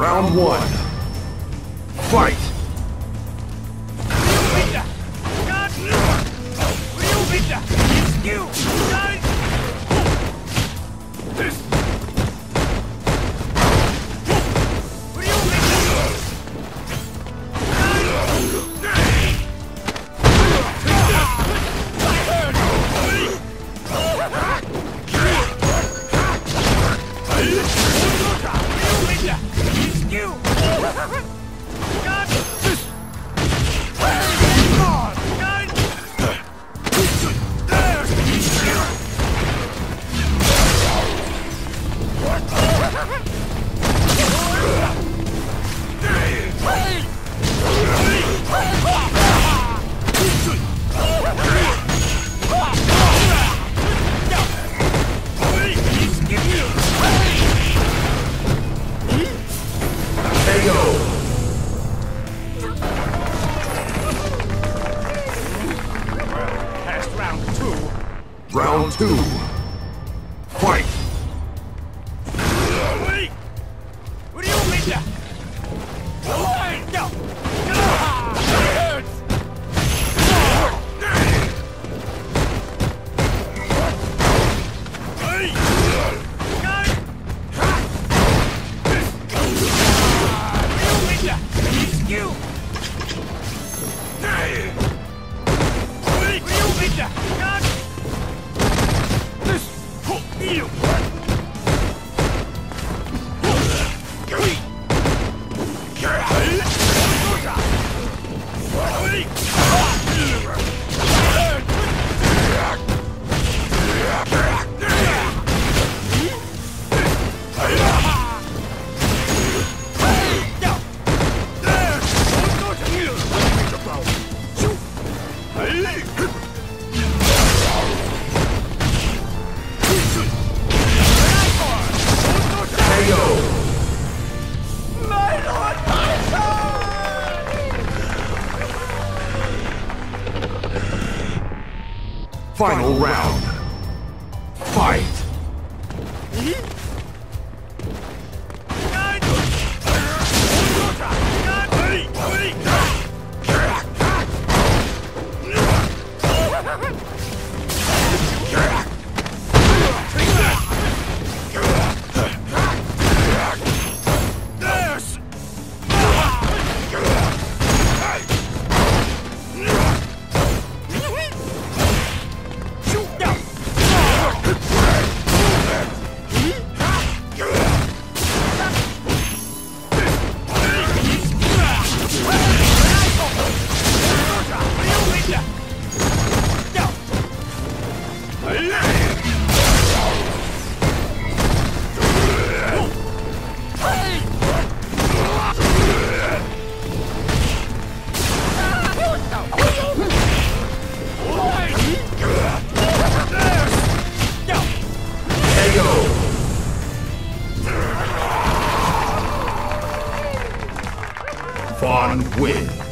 Round one. Fight! Final round. Fight! Vaughn wins.